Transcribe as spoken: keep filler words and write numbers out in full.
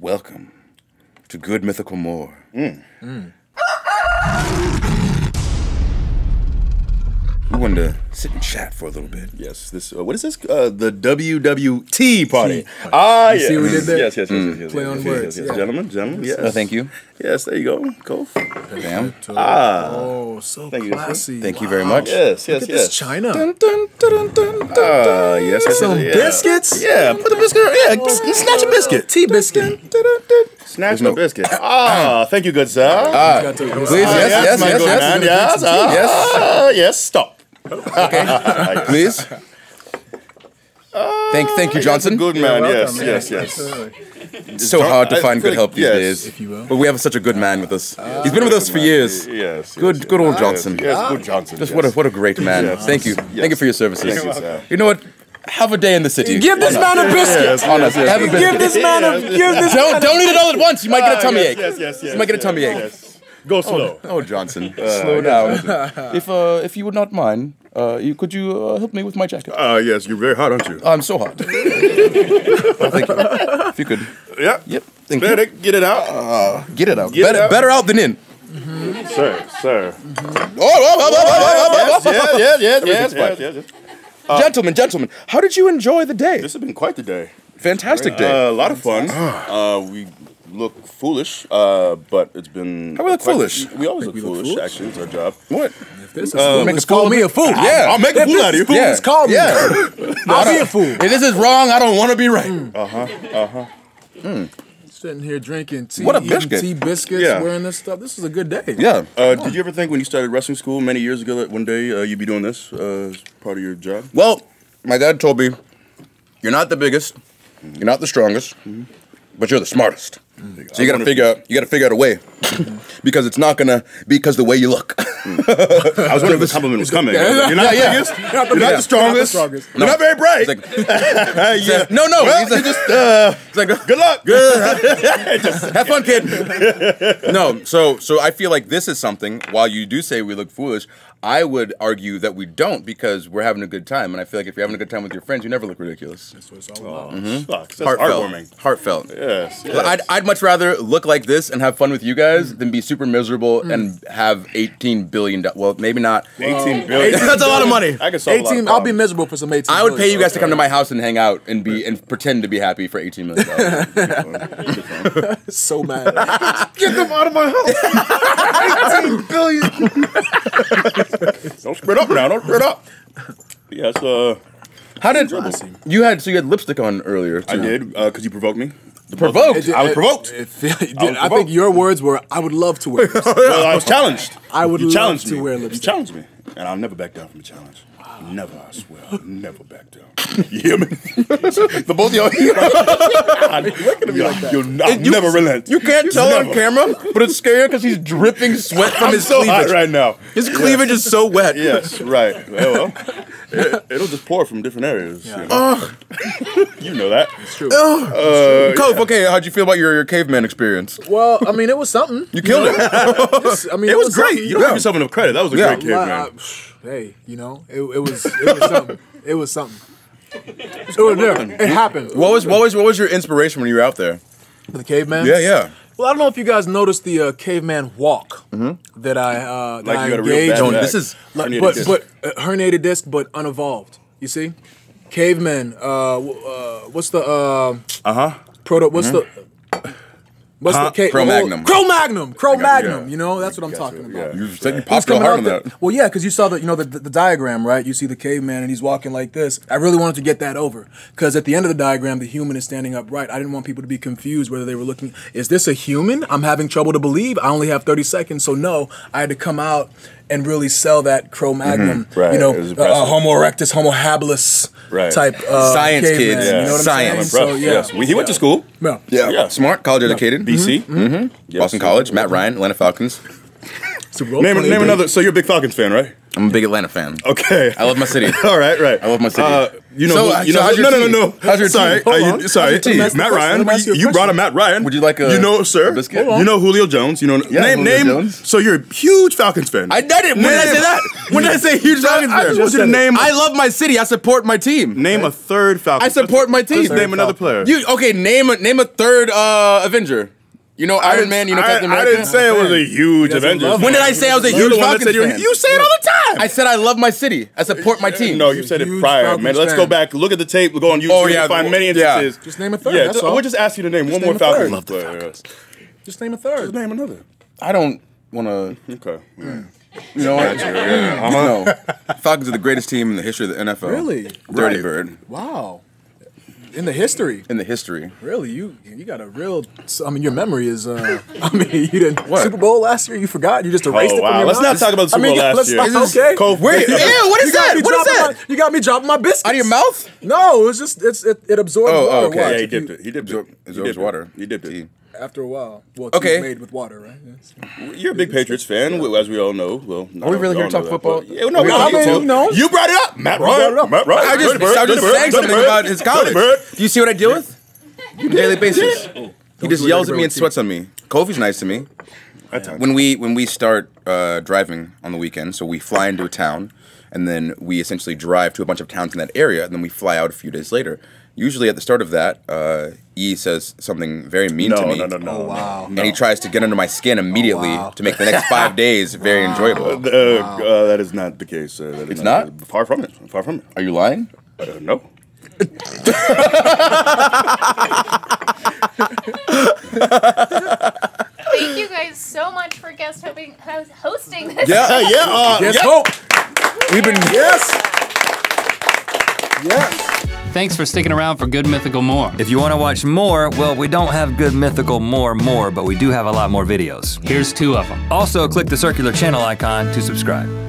Welcome to Good Mythical More. Mm. Mm. We wanted to sit and chat for a little bit. Yes. This. Uh, what is this? Uh, the W W T party. Right. Ah, you yes. See what we did there? Yes, yes, yes, mm. yes, yes. Play yes, on yes, words. Yes, yes, yes. Yeah. Gentlemen, gentlemen. Yes. No, thank you. Yes, there you go. Cool. Damn. Ah. Oh, so thank classy. You. Thank wow. you very much. Yes, yes, Look at yes. This China. Dun, dun, dun, dun, dun, dun, ah, yes. yes Some yeah. biscuits. Yeah, put the biscuit. Yeah, oh, snatch a biscuit. Tea biscuit. Dun, dun, dun, dun, dun. Snatch no. a biscuit. Ah, thank you, good sir. Ah, please, yes, yes, yes, yes, yes, yes, yes. Stop. Okay, please. Uh, thank, thank you, Johnson. Good man. Welcome, yes, man. Yes, yes, yes. It's so hard to find good like, help these yes. days. If you will. But we have such a good man with us. Uh, He's been with us for years. Yes, yes, good, yes, good old yes, Johnson. Yes, good Johnson. Just yes. what a what a great man. Yes, thank you, yes. thank you for your services. Yes, yes, you know what? Have a day in the city. Give this man a biscuit. Yes, yes, yes, have a biscuit. Give this man a. Give this. Don't don't eat it all at once. You might get a tummy ache. Yes, yes, yes. You might get a tummy ache. Go slow. Oh, oh Johnson, uh, slow down. Johnson. If uh, if you would not mind, uh, you, could you uh, help me with my jacket? Ah, uh, yes, you're very hot, aren't you? I'm so hot. Oh, thank you. If you could. Yeah. Yep. Thank better you. Get it out. Uh, get it out. Get better, it out. Better out than in. Mm-hmm. Sir, sir. Mm-hmm. Oh, oh, oh, oh, oh, oh, oh, yes, yes, yes, yes, yes, yes, yes. Uh, gentlemen, gentlemen, how did you enjoy the day? This has been quite the day. Fantastic great. Day. Uh, a lot of fun. uh, we. Look foolish, uh, but it's been. How we look foolish? We, we always look, we look foolish, foolish. Actually, it's our job. What? If this is uh, make us call me a fool. Yeah, I'll, I'll make if a fool out of you. Fool yeah. Call me. Yeah. I'll be a fool. If this is wrong, I don't want to be right. Mm. Uh huh. Uh huh. Mm. Sitting here drinking tea, what a biscuit. Tea biscuits, yeah. Wearing this stuff. This is a good day. Yeah. Uh, did you ever think when you started wrestling school many years ago that one day uh, you'd be doing this uh, as part of your job? Well, my dad told me, "You're not the biggest, mm-hmm. you're not the strongest." Mm-hmm. But you're the smartest, mm. so you gotta figure out. You gotta figure out a way, because it's not gonna be because the way you look. Mm. I was wondering if this compliment was coming. Yeah, you're not yeah, the biggest. Yeah. You're not the, you're not the strongest. You're not, the strongest. No. You're not very bright. Like, yeah. No, no. Well, he's like, just. Uh, it's like, good luck. Good. Just, have fun, kid. No, so so I feel like this is something. While you do say we look foolish, I would argue that we don't because we're having a good time, and I feel like if you're having a good time with your friends, you never look ridiculous. That's what it's all about. Mm-hmm. That's heartwarming. Heartfelt. Yes. yes. I'd, I'd much rather look like this and have fun with you guys mm. than be super miserable mm. and have eighteen billion dollars. Well, maybe not. eighteen billion dollars. That's a lot of money. I could solve eighteen, a lot of I'll be miserable for some eighteen. I would pay you guys okay. to come to my house and hang out and be and pretend to be happy for eighteen million dollars. So mad. Get them out of my house. eighteen billion dollars. Don't spread up now. Don't spread up. Yes. Uh, How did you had? So you had lipstick on earlier. Too. I did because uh, you provoked me. Provoked. It, it, I was provoked. It, it, it, I, was I provoked. think your words were, "I would love to wear." Lipstick. Well, I was challenged. I would you love to me. wear lipstick. You challenged me, and I'll never back down from a challenge. Wow. Never, I swear, I'll never back down. You hear me? The both of y'all. You're looking at me like that. You'll not, you, never relent. You can't tell never. on camera, but it's scary because he's dripping sweat from I'm his so cleavage hot right now. His cleavage yes. is so wet. Yes, right. Well, it, it'll just pour from different areas. Yeah. You know? Uh, you know that. It's true. Uh, Cope, yeah. okay, how'd you feel about your, your caveman experience? Well, I mean, it was something. You killed you know? it. Just, I mean, it, it was, was great. Something. You don't yeah. give yourself enough credit. That was a yeah. great caveman. I, hey, you know, it, it was it was something. It was something. It was there. It happened. What was what was what was your inspiration when you were out there? The caveman. Yeah, yeah. Well, I don't know if you guys noticed the uh, caveman walk mm-hmm. that I uh, that like I you got engaged. A real bad back. This is herniated but, disc. but uh, herniated disc, but unevolved. You see, caveman. Uh, uh, what's the uh huh proto? What's mm-hmm. the What's huh? the Cro-Magnon. Cro-Magnon. Cro-Magnon. Yeah. You know, that's what I'm talking what, about. Yeah. You said you popped your heart on that. The, well, yeah, because you saw the, you know, the, the, the diagram, right? You see the caveman and he's walking like this. I really wanted to get that over because at the end of the diagram, the human is standing upright. I didn't want people to be confused whether they were looking, is this a human? I'm having trouble to believe. I only have thirty seconds, so no, I had to come out and really sell that Cro-Magnon, mm-hmm. right. you know, uh, Homo erectus, Homo habilis right. type uh, science kids, yeah. you know what I'm science. So, yeah. yes. we, he yeah. went to school. Yeah, yeah, yeah. smart, college yeah. educated, B C, mm-hmm. Mm-hmm. Yes. Boston College, Matt Ryan, Atlanta Falcons. Name, name another. So you're a big Falcons fan, right? I'm a big Atlanta fan. Okay. I love my city. All right, right. I love my city. Uh, you know, so, who, you so know how's your no, team? no, no, no. How's your sorry, team? Uh, you, sorry. Your Matt question? Ryan. You, you brought a Matt Ryan. Would you like a You know, sir. You know Julio Jones. You know yeah, name Julio name. Jones. So you're a huge Falcons fan. I, I didn't. When did I say that? When did I say huge Falcons fan? I just want you to name. I love my city. I support my team. Name a third Falcons. I support my team. Name another player. You okay? Name a name a third Avenger. You know Iron Man, you know Captain America. I didn't say it was a huge Avengers. When did I say I was a huge Falcons fan? You say it all the time. I said I love my city. I support my team. No, you said it prior, man. Let's go back, look at the tape, go on YouTube, and find many instances. Just name a third. Yeah, I would just ask you to name one more Falcons. I love the Falcons. Just name a third. Just name another. I don't want to. Okay. You know what? No, Falcons are the greatest team in the history of the N F L. Really? Dirty Bird. Wow. In the history. In the history. Really, you you got a real. I mean, your memory is. Uh, I mean, you didn't what? Super Bowl last year. You forgot. You just erased oh, it. From wow. your Let's mouth. Not talk about the Super I mean, Bowl last year. Not, okay. Cold. Wait. Ew, what is that? What is that? My, you got me dropping my biscuits out of your mouth. No, it was just it's it, it absorbed oh, water. Oh, okay. Watch. Yeah, he dipped it. He dipped it. It absorbs water. He dipped it. After a while, well, okay. It's made with water, right? Yeah. You're a big Patriots fan, yeah. as we all know. Well, are we really here to talk football? Yeah, no, we I mean, no. You brought it up, Matt Ryan. Right. Matt Ryan. I just, I was just saying something about his college. Do you see what I deal with? On a daily basis, oh, he just yells at me and sweats on me. Kofi's nice to me. When we when we start uh, driving on the weekend, so we fly into a town, and then we essentially drive to a bunch of towns in that area, and then we fly out a few days later. Usually at the start of that, uh, E says something very mean no, to me. No, no, no, oh, wow. And no. he tries to get under my skin immediately oh, wow. to make the next five days very wow. enjoyable. Uh, wow. uh, that is not the case, sir. That it's not? not? Far from it. Far from it. Are you lying? Uh, no. Thank you guys so much for guest hosting this. Yeah, yeah. Uh, yes, yeah. Hope. We've been, yes. Yes. Thanks for sticking around for Good Mythical More. If you want to watch more, well, we don't have Good Mythical More more, but we do have a lot more videos. Here's two of them. Also, click the circular channel icon to subscribe.